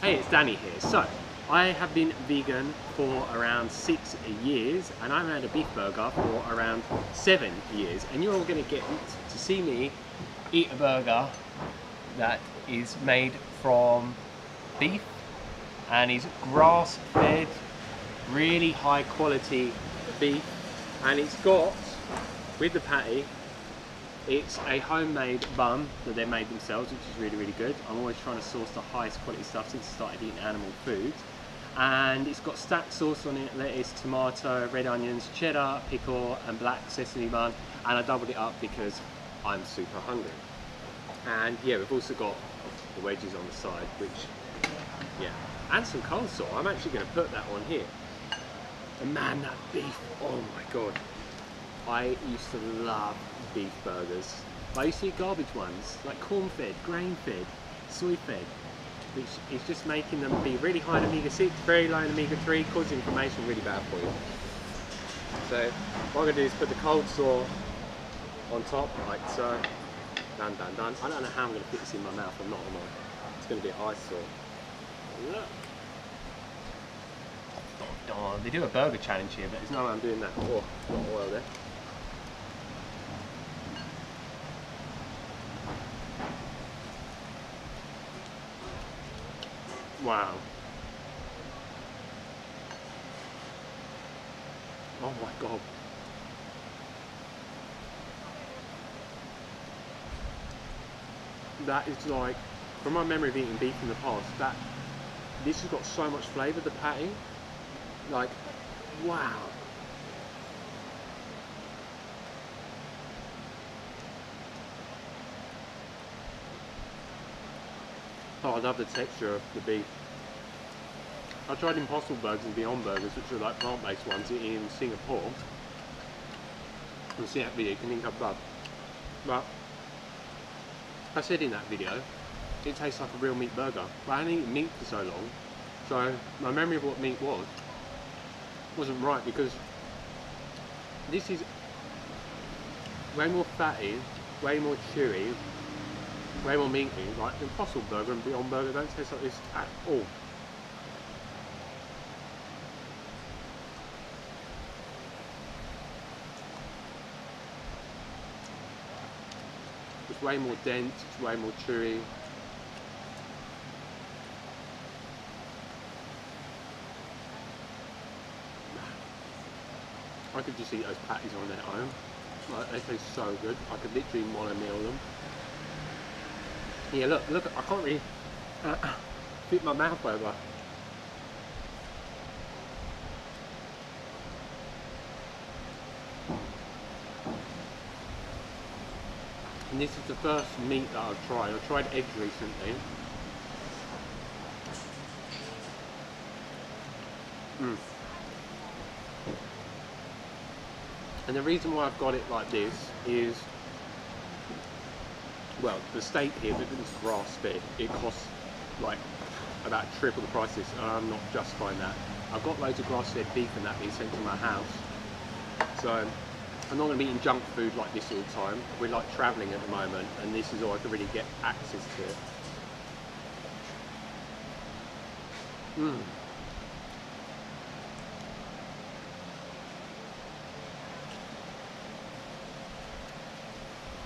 Hey, it's Danny here. So, I have been vegan for around 6 years and I've had a beef burger for around 7 years, and you're all going to get to see me eat a burger that is made from beef and is grass-fed, really high quality beef, and it's got, with the patty, it's a homemade bun that they made themselves, which is really, really good. I'm always trying to source the highest quality stuff since I started eating animal food. And it's got stacked sauce on it, lettuce, tomato, red onions, cheddar, pickle, and black sesame bun. And I doubled it up because I'm super hungry. And yeah, we've also got the wedges on the side, which, yeah. And some coleslaw. I'm actually going to put that on here. And man, that beef, oh my God. I used to love beef burgers. I used to eat garbage ones, like corn-fed, grain-fed, soy-fed, which is just making them be really high in omega-6, very low in omega-3, causing inflammation, really bad for you. So what I'm going to do is put the coleslaw on top, like so. Dun, dun, dun. I don't know how I'm going to fit this in my mouth, I'm not, am I? It's going to be an eyesore. Look. Oh, they do a burger challenge here, but there's no way I'm doing that. Oh, a lot of oil there. Wow. Oh my God. That is like, from my memory of eating beef in the past, that this has got so much flavour, the patty. Like, wow. Oh, I love the texture of the beef. I tried Impossible Burgers and Beyond Burgers, which are like plant-based ones in Singapore. You'll see that video, you can link up above. But I said in that video, it tastes like a real meat burger. But I hadn't eaten meat for so long, so my memory of what meat was wasn't right, because this is way more fatty, way more chewy, way more meaty. Like Impossible Burger and Beyond Burger don't taste like this at all. It's way more dense, it's way more chewy. I could just eat those patties on their own. Like, they taste so good. I could literally mono-meal them. Yeah, look, I can't really fit my mouth over. And this is the first meat that I've tried. I've tried eggs recently. Mm. And the reason why I've got it like this is, well, the steak here, because it's grass-fed, it costs like about triple the price this, and I'm not justifying that. I've got loads of grass-fed beef and that being sent to my house, so I'm not going to be eating junk food like this all the time. We're like travelling at the moment, and this is all I can really get access to it. Mm.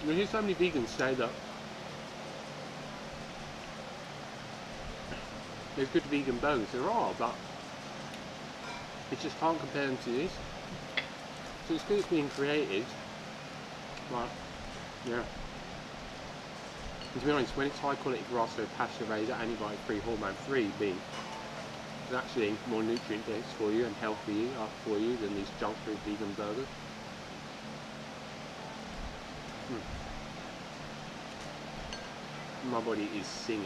I hear so many vegans say that there's good vegan burgers. There are, but it just can't compare them to this. So it's good it's being created, but yeah. And to be honest, when it's high quality grass-fed, pasture-raised, antibiotic-free, hormone-free beef, it's actually more nutrient-dense for you and healthier for you than these junk food vegan burgers. Mm. My body is singing.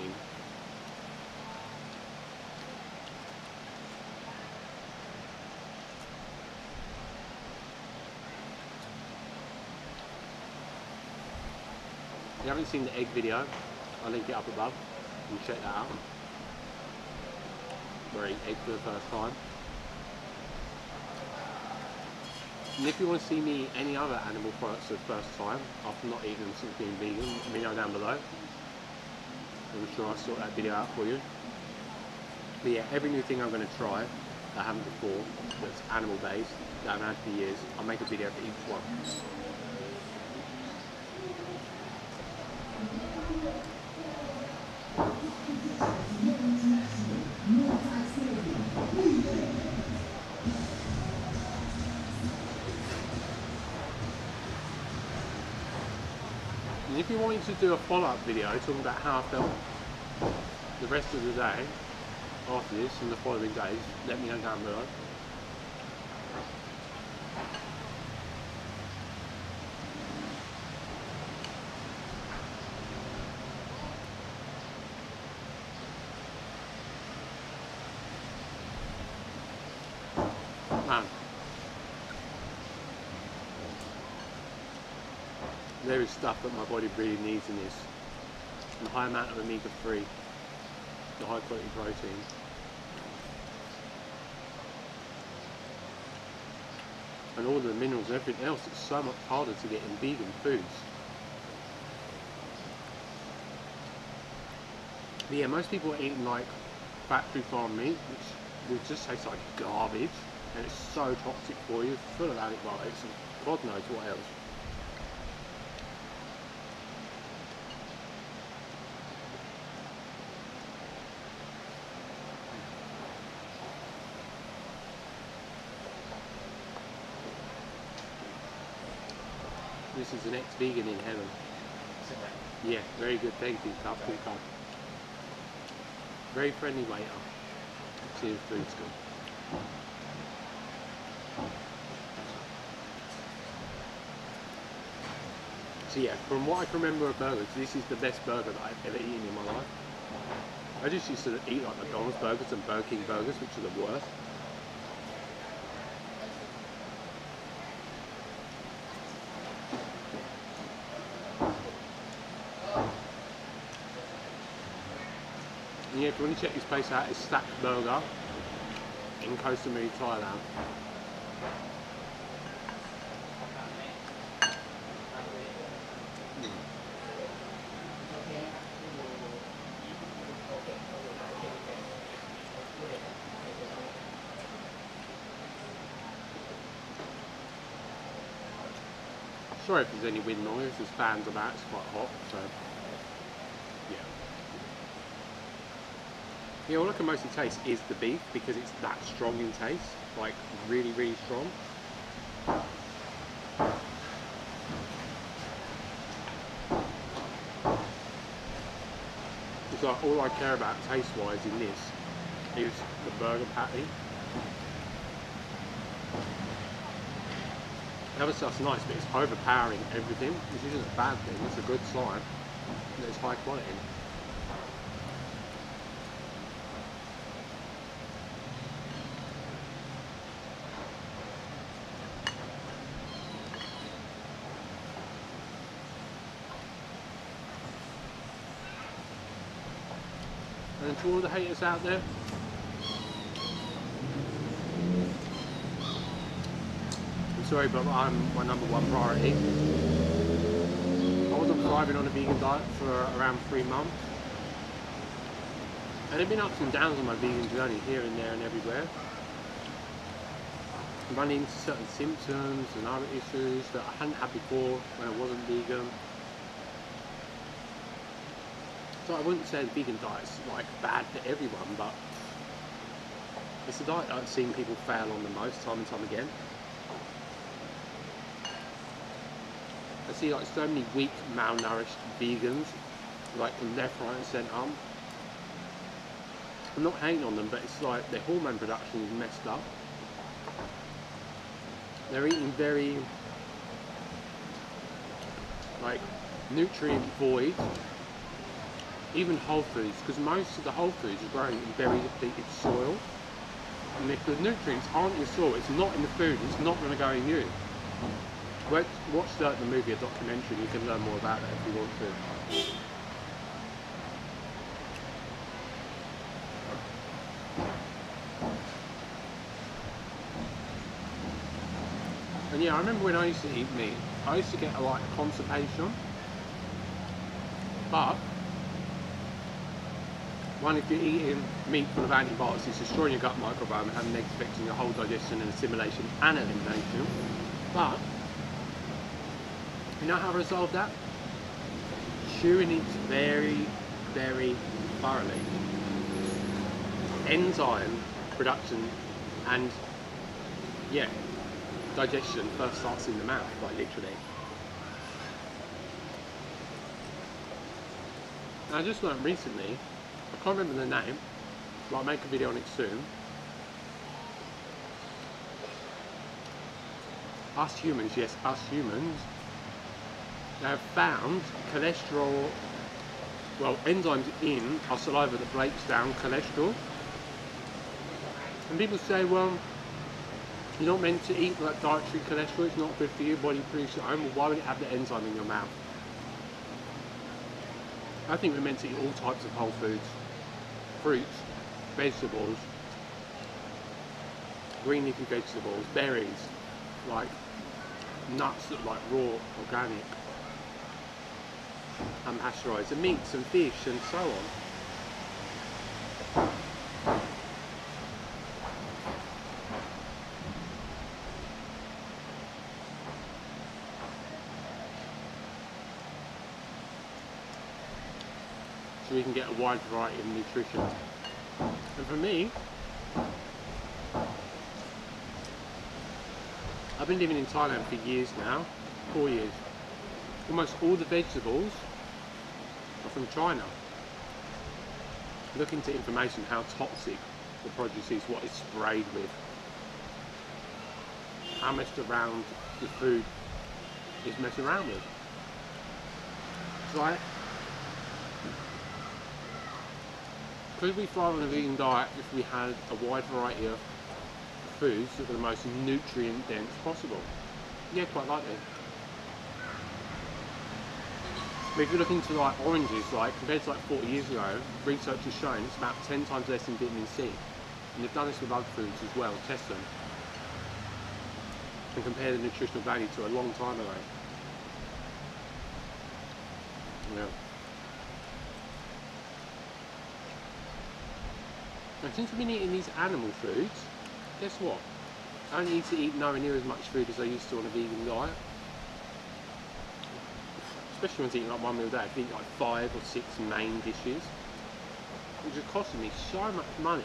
If you haven't seen the egg video, I'll link it up above and check that out. We're eating egg for the first time. And if you want to see me eat any other animal products for the first time, after not eating them since being vegan, let me know down below. I'm sure I'll sort that video out for you. But yeah, every new thing I'm going to try that I haven't before, that's animal based, that I've had for years, I'll make a video for each one. And if you wanted to do a follow-up video talking about how I felt the rest of the day after this and the following days, let me know down below. There is stuff that my body really needs in this. The high amount of omega-3, the high quality protein. And all the minerals and everything else, it's so much harder to get in vegan foods. But yeah, most people are eating like factory farm meat, which will just taste like garbage, and it's so toxic for you, full of antibiotics and God knows what else. This is an ex-vegan in heaven. Yeah, very good, thank you. Very friendly waiter. See the food's good. So yeah, from what I can remember of burgers, this is the best burger that I've ever eaten in my life. I just used to eat like McDonald's burgers and Burger King burgers, which are the worst. And yeah, if you want to check this place out, it's Stacked Burger in Koh Samui, Thailand. Sorry if there's any wind noise, there's fans about, it's quite hot, so yeah. Yeah, all I can mostly taste is the beef because it's that strong in taste, like really, really strong. It's like all I care about taste-wise in this is the burger patty. The other stuff's nice, but it's overpowering everything, which isn't a bad thing, it's a good sign that it's high quality. And to all the haters out there, I'm sorry, but I'm my #1 priority. I was thriving on a vegan diet for around 3 months. And there have been ups and downs on my vegan journey, here and there and everywhere. Running into certain symptoms and other issues that I hadn't had before when I wasn't vegan. So I wouldn't say the vegan diet's like bad for everyone, but it's a diet that I've seen people fail on the most time and time again. I see like so many weak, malnourished vegans, like left, right and centre. I'm not hating on them, but it's like their hormone production is messed up. They're eating very like nutrient void. Even whole foods, because most of the whole foods are growing in very depleted soil, and if the nutrients aren't in the soil, it's not in the food, it's not going to go in you. Watch the movie, a documentary, and you can learn more about that if you want to. And yeah, I remember when I used to eat meat, I used to get a like constipation, but One, if you're eating meat full of antibiotics, it's destroying your gut microbiome, having negative effects on your whole digestion and assimilation and elimination. But you know how to resolve that? Chewing it very, very thoroughly. Enzyme production and yeah, digestion first starts in the mouth, like literally. I just learned recently, I can't remember the name, but I'll make a video on it soon. Us humans, yes, us humans, have found cholesterol, well, enzymes in our saliva that breaks down cholesterol. And people say, well, you're not meant to eat like dietary cholesterol, it's not good for you, body produces your own, well, why would it have the enzyme in your mouth? I think we're meant to eat all types of whole foods, fruits, vegetables, green leafy vegetables, berries, like nuts that are like raw, organic, and pasteurised, and meats and fish and so on. So we can get a wide variety of nutrition. And for me, I've been living in Thailand for years now, 4 years. Almost all the vegetables are from China. Look into information how toxic the produce is, what it's sprayed with, how messed around the food is messed around with. So because we thrive on a vegan diet, if we had a wide variety of foods that were the most nutrient dense possible. Yeah, quite likely. But if you look into like oranges, like compared to like 40 years ago, research has shown it's about 10 times less in vitamin C. And they've done this with other foods as well, test them. And compare the nutritional value to a long time ago. Yeah. And since I've been eating these animal foods, guess what? I don't need to eat nowhere near as much food as I used to on a vegan diet. Especially when I was eating like one meal a day, I eat like 5 or 6 main dishes, which is costing me so much money.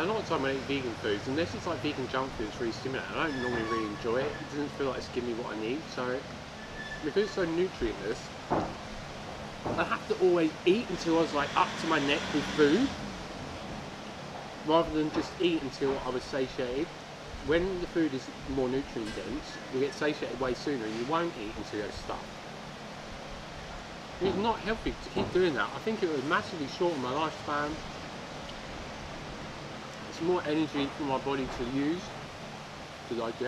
And a lot of time I eat vegan foods, unless it's like vegan junk food, it's really stimulating. I don't normally really enjoy it. It doesn't feel like it's giving me what I need. So, because it's so nutrientless, I have to always eat until I was like up to my neck with food, rather than just eat until I was satiated. When the food is more nutrient dense, you get satiated way sooner and you won't eat until you're stuffed. It's not healthy to keep doing that. I think it would massively shorten my lifespan. More energy for my body to use to digest.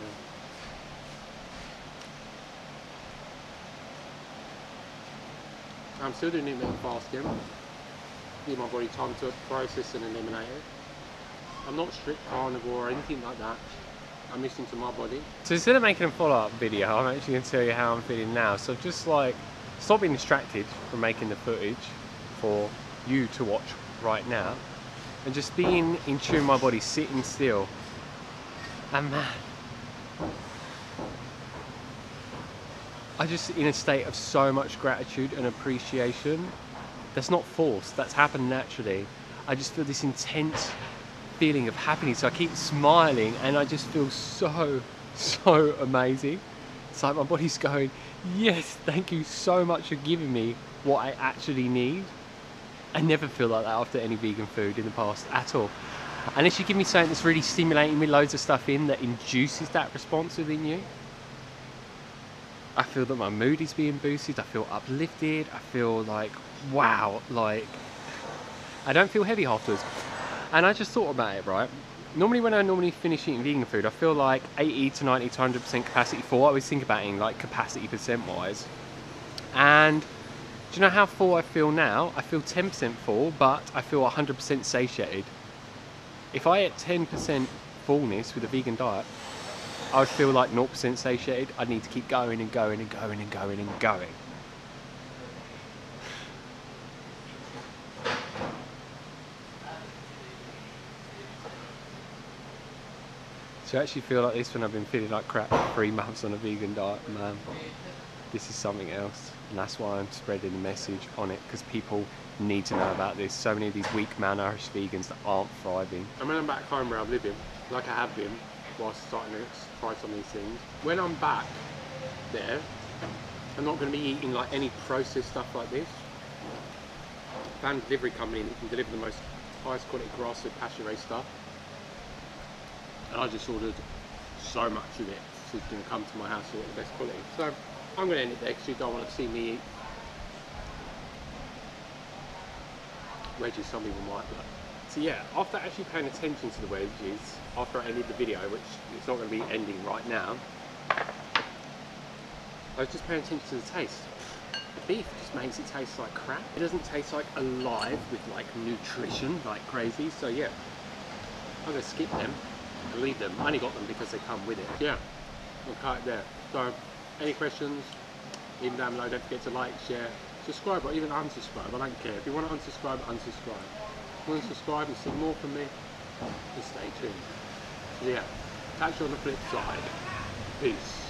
Yeah. I'm still doing intermittent fasting. Give my body time to process and eliminate it. I'm not strict carnivore or anything like that. I'm listening to my body. So instead of making a follow-up video, I'm actually going to tell you how I'm feeling now. So just like stop being distracted from making the footage for you to watch right now, and just being in tune with my body, sitting still, and man, I'm just in a state of so much gratitude and appreciation. That's not forced, that's happened naturally. I just feel this intense feeling of happiness. I keep smiling and I just feel so amazing. It's like my body's going, yes, thank you so much for giving me what I actually need. I never feel like that after any vegan food in the past at all. Unless you give me something that's really stimulating me, loads of stuff in that induces that response within you. I feel that my mood is being boosted, I feel uplifted, I feel like, wow, like, I don't feel heavy afterwards. And I just thought about it, right? Normally when I finish eating vegan food, I feel like 80 to 90 to 100% capacity full. I always think about it in like capacity percent wise. And do you know how full I feel now? I feel 10% full, but I feel 100% satiated. If I ate 10% fullness with a vegan diet, I would feel like 0% satiated. I'd need to keep going and going and going and going and going. So I actually feel like this when I've been feeling like crap for 3 months on a vegan diet, man. This is something else, and that's why I'm spreading the message on it, because people need to know about this. So many of these weak, malnourished vegans that aren't thriving. And when I'm back home where I'm living, like I have been, whilst starting to try some of these things, when I'm back there, I'm not going to be eating like any processed stuff like this. I found a delivery company that can deliver the most highest quality grass-fed pasture-raised stuff. And I just ordered so much of it, so it's going to come to my house and get the best quality. So I'm going to end it there because you don't want to see me eat wedges. Some people might, but so yeah, after actually paying attention to the wedges, after I ended the video, which it's not going to be ending right now, I was just paying attention to the taste. The beef just makes it taste like crap. It doesn't taste like alive with like nutrition like crazy. So yeah, I'm going to skip them. I leave them. I only got them because they come with it. Yeah, I'll cut it there. So, any questions, leave them down below. Don't forget to like, share, subscribe, or even unsubscribe. I don't care. If you want to unsubscribe, unsubscribe. If you want to subscribe and see more from me, just stay tuned. So yeah, catch you on the flip side. Peace.